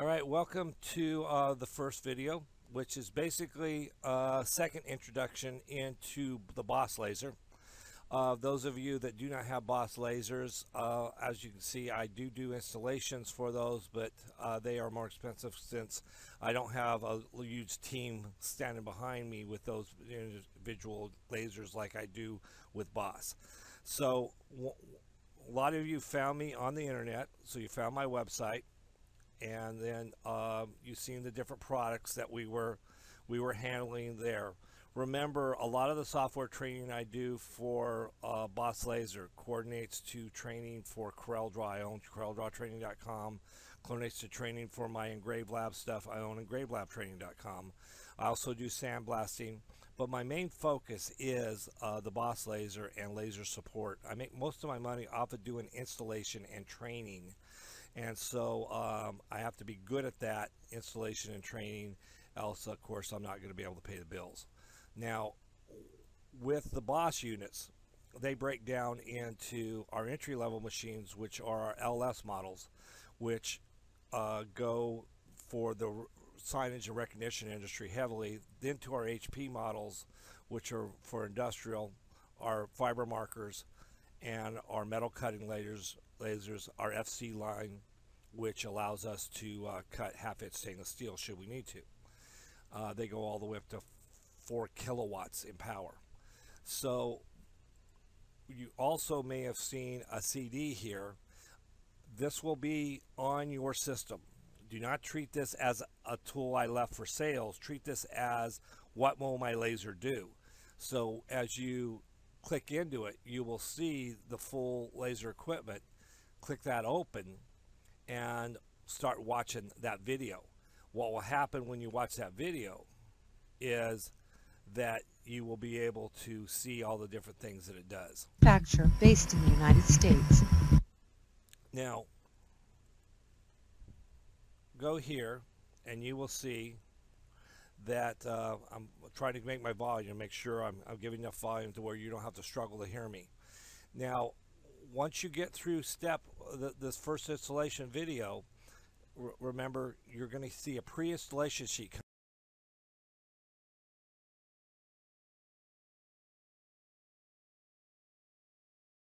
All right, welcome to the first video, which is basically a second introduction into the BOSS Laser. Those of you that do not have BOSS Lasers, as you can see, I do installations for those, but they are more expensive since I don't have a huge team standing behind me with those individual lasers like I do with BOSS. So a lot of you found me on the internet, so you found my website, and then you've seen the different products that we were handling there. Remember, a lot of the software training I do for BOSS Laser coordinates to training for CorelDRAW. I own CorelDrawTraining.com. Coordinates to training for my EngraveLab stuff. I own EngraveLabTraining.com. I also do sandblasting, but my main focus is the BOSS Laser and laser support. I make most of my money off of doing installation and training, and so I have to be good at that installation and training, else of course I'm not going to be able to pay the bills. Now, with the BOSS units, they break down into our entry-level machines, which are our LS models, which go for the signage and recognition industry heavily, then to our HP models, which are for industrial, our fiber markers, and our metal cutting lasers, our FC line, which allows us to cut half-inch stainless steel should we need to. They go all the way up to 4 kilowatts in power. So you also may have seen a CD here. This will be on your system. Do not treat this as a tool I left for sales. Treat this as, what will my laser do? So as you click into it, you will see the full laser equipment. Click that open and start watching that video. What will happen when you watch that video is that you will be able to see all the different things that it does. Manufacturer based in the United States. Now, go here and you will see that I'm trying to make my volume, make sure I'm giving enough volume to where you don't have to struggle to hear me. Now, once you get through this first installation video, remember you're going to see a pre-installation sheet.